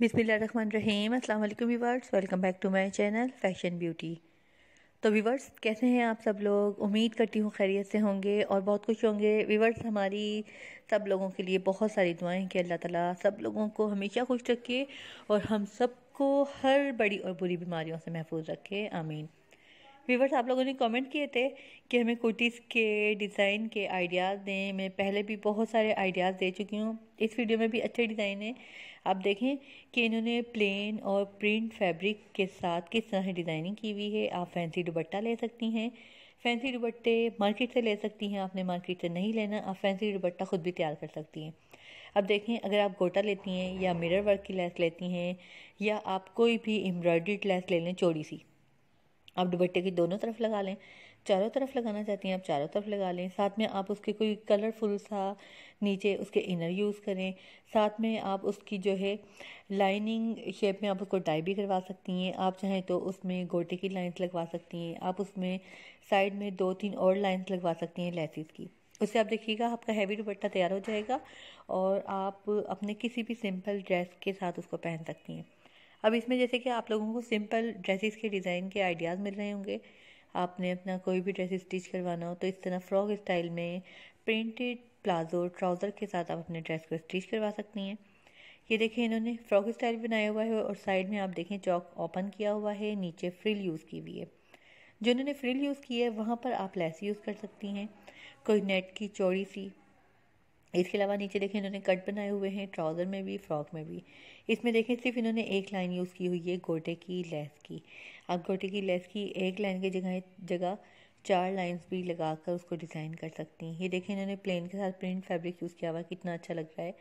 बिस्मिल्लाहिर्रहमानिर्रहीम अस्सलाम वालेकुम viewers, welcome back to my channel fashion beauty. तो व्यूअर्स कैसे हैं आप सब लोग? उम्मीद करती हूँ खैरियत से होंगे और बहुत खुश होंगे। व्यूअर्स हमारी सब लोगों के लिए बहुत सारी दुआएं कि अल्लाह ताला सब लोगों को हमेशा खुश रखे और हम सबको हर बड़ी और बुरी बीमारियों से महफूज रखे, आमीन। व्यूअर्स आप लोगों ने कमेंट किए थे कि हमें कुर्तीज़ के डिज़ाइन के आइडियाज़ दें। मैं पहले भी बहुत सारे आइडियाज़ दे चुकी हूँ, इस वीडियो में भी अच्छे डिज़ाइन हैं। आप देखें कि इन्होंने प्लेन और प्रिंट फैब्रिक के साथ किस तरह डिज़ाइनिंग की हुई है। आप फैंसी दुपट्टा ले सकती हैं, फैंसी दुपट्टे मार्केट से ले सकती हैं, आपने मार्केट से नहीं लेना, आप फैंसी दुपट्टा ख़ुद भी तैयार कर सकती हैं। अब देखें, अगर आप गोटा लेती हैं या मिरर वर्क की लेस लेती हैं या आप कोई भी एम्ब्रॉयड्रीड लेस ले लें चौड़ी सी, आप दुपट्टे की दोनों तरफ लगा लें। चारों तरफ लगाना चाहती हैं आप चारों तरफ लगा लें। साथ में आप उसके कोई कलरफुल सा नीचे उसके इनर यूज़ करें। साथ में आप उसकी जो है लाइनिंग शेप में आप उसको डाई भी करवा सकती हैं। आप चाहें तो उसमें गोटे की लाइंस लगवा सकती हैं, आप उसमें साइड में दो तीन और लाइंस लगवा सकती हैं लेसिस की। उससे आप देखिएगा आपका हैवी दुपट्टा तैयार हो जाएगा और आप अपने किसी भी सिंपल ड्रेस के साथ उसको पहन सकती हैं। अब इसमें जैसे कि आप लोगों को सिंपल ड्रेसेस के डिज़ाइन के आइडियाज़ मिल रहे होंगे, आपने अपना कोई भी ड्रेस स्टिच करवाना हो तो इस तरह फ्रॉक स्टाइल में प्रिंटेड प्लाजो ट्राउज़र के साथ आप अपने ड्रेस को स्टिच करवा सकती हैं। ये देखें, इन्होंने फ्रॉक स्टाइल बनाया हुआ है और साइड में आप देखें चौक ओपन किया हुआ है, नीचे फ्रिल यूज़ की हुई है। जो इन्होंने फ्रिल यूज़ की है वहाँ पर आप लेस यूज़ कर सकती हैं, कोई नेट की चौड़ी सी। इसके अलावा नीचे देखें इन्होंने कट बनाए हुए हैं ट्राउज़र में भी फ्रॉक में भी। इसमें देखें सिर्फ इन्होंने एक लाइन यूज़ की हुई है गोटे की लेस की। आप गोटे की लेस की एक लाइन की जगह चार लाइंस भी लगाकर उसको डिज़ाइन कर सकती हैं। ये देखें इन्होंने प्लेन के साथ प्रिंट फैब्रिक यूज़ किया हुआ, कितना अच्छा लग रहा है।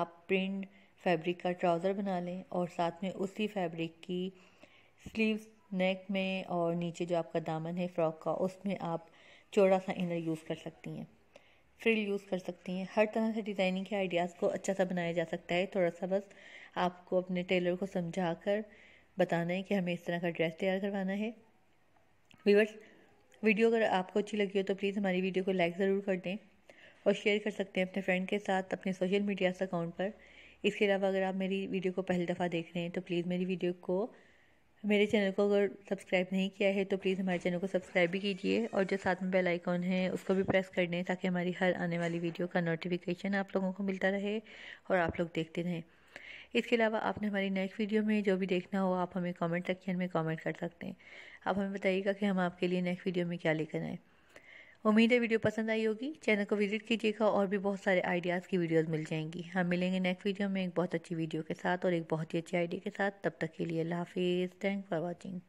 आप प्रिंट फैब्रिक का ट्राउज़र बना लें और साथ में उसी फैब्रिक की स्लीव्स नेक में और नीचे जो आपका दामन है फ्रॉक का उसमें आप चौड़ा सा इनर यूज़ कर सकती हैं, फ्रिल यूज़ कर सकती हैं। हर तरह से डिज़ाइनिंग के आइडियाज़ को अच्छा सा बनाया जा सकता है। थोड़ा सा बस आपको अपने टेलर को समझा कर बताना है कि हमें इस तरह का ड्रेस तैयार करवाना है। व्यूअर्स वीडियो अगर आपको अच्छी लगी हो तो प्लीज़ हमारी वीडियो को लाइक ज़रूर कर दें और शेयर कर सकते हैं अपने फ्रेंड के साथ अपने सोशल मीडिया अकाउंट पर। इसके अलावा अगर आप मेरी वीडियो को पहली दफ़ा देख रहे हैं तो प्लीज़ मेरी वीडियो को मेरे चैनल को अगर सब्सक्राइब नहीं किया है तो प्लीज़ हमारे चैनल को सब्सक्राइब भी कीजिए और जो साथ में बेल आइकॉन है उसको भी प्रेस कर दें ताकि हमारी हर आने वाली वीडियो का नोटिफिकेशन आप लोगों को मिलता रहे और आप लोग देखते रहें। इसके अलावा आपने हमारी नेक्स्ट वीडियो में जो भी देखना हो आप हमें कमेंट सेक्शन में कमेंट कर सकते हैं। आप हमें बताइएगा कि हम आपके लिए नेक्स्ट वीडियो में क्या लेकर आएँ। उम्मीद है वीडियो पसंद आई होगी। चैनल को विजिट कीजिएगा और भी बहुत सारे आइडियाज़ की वीडियोज़ मिल जाएंगी। हम मिलेंगे नेक्स्ट वीडियो में एक बहुत अच्छी वीडियो के साथ और एक बहुत ही अच्छी आइडिया के साथ। तब तक के लिए अल्लाह हाफिज़। Thank for watching.